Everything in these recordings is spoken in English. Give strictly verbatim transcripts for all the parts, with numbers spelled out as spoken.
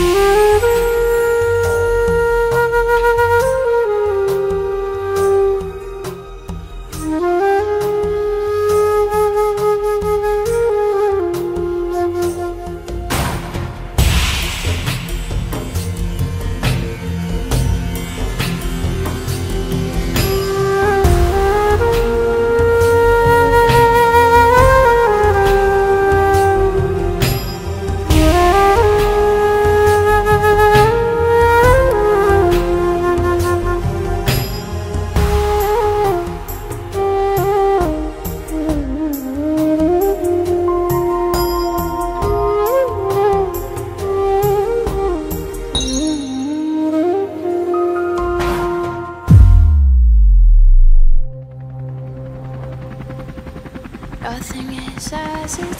Nothing is as it seems,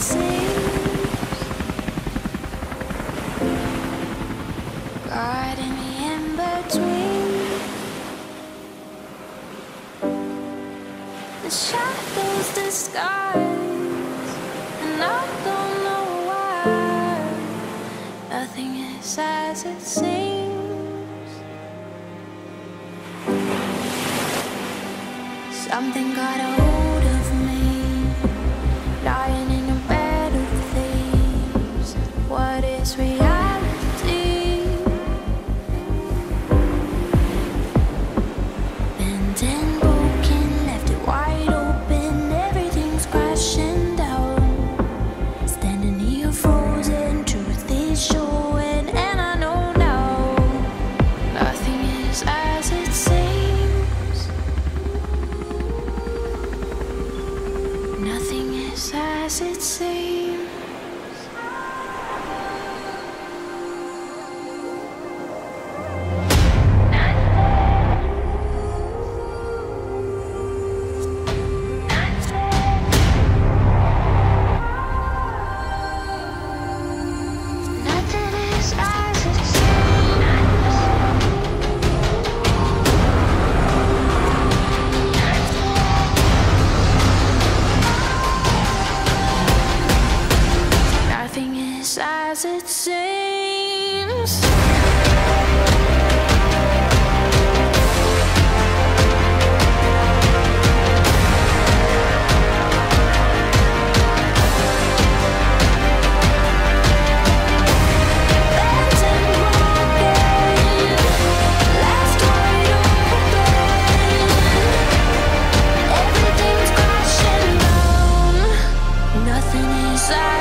guarding me in between the shadows disguise, and I don't know why. Nothing is as it seems. Something got away. Lying in a bed of thieves, what is reality? Bent and broken, left it wide open, everything's crashing down. Standing here frozen, truth is showing, and I know now. Nothing is as it seems. Nothing as it seems. Nothing is as it seems. As it seems. Nothing is as